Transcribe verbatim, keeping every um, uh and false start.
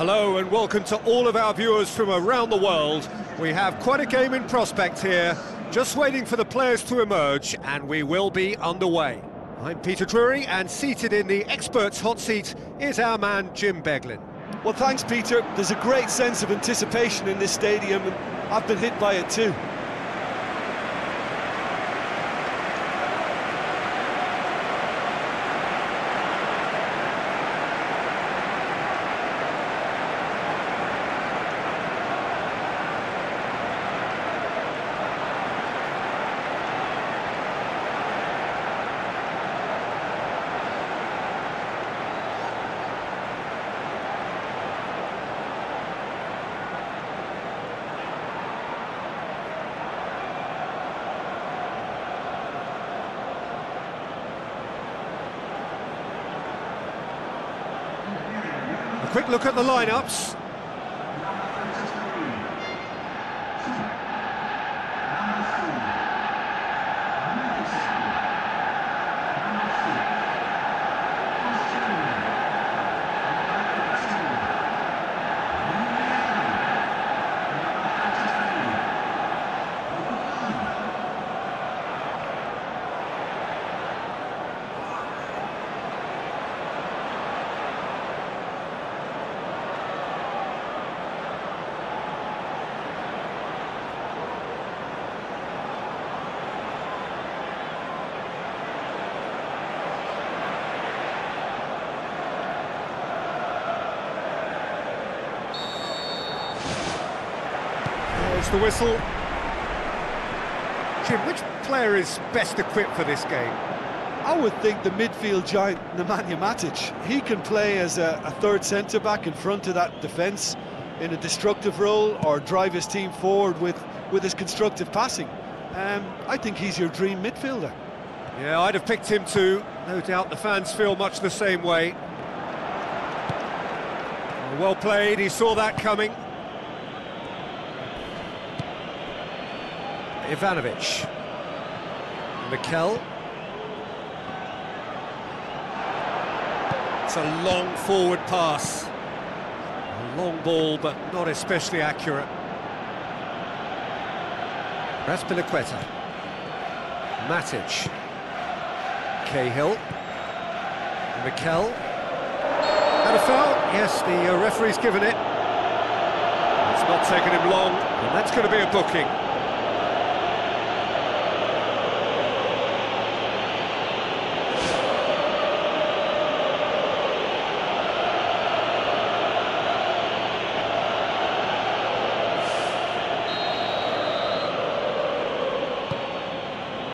Hello and welcome to all of our viewers from around the world. We have quite a game in prospect here, just waiting for the players to emerge, and we will be underway. I'm Peter Drury, and seated in the experts' hot seat is our man Jim Beglin. Well, thanks, Peter. There's a great sense of anticipation in this stadium, and I've been hit by it too. Quick look at the lineups. The whistle. Jim, which player is best equipped for this game? I would think the midfield giant Nemanja Matic. He can play as a, a third centre-back in front of that defence in a destructive role, or drive his team forward with, with his constructive passing. Um, I think he's your dream midfielder. Yeah, I'd have picked him too. No doubt the fans feel much the same way. Well played, he saw that coming. Ivanovic, Mikel. It's a long forward pass, a long ball but not especially accurate. Raspiliqueta, Matic, Cahill, Mikel. And a foul? Yes, the referee's given it. It's not taken him long, and that's going to be a booking.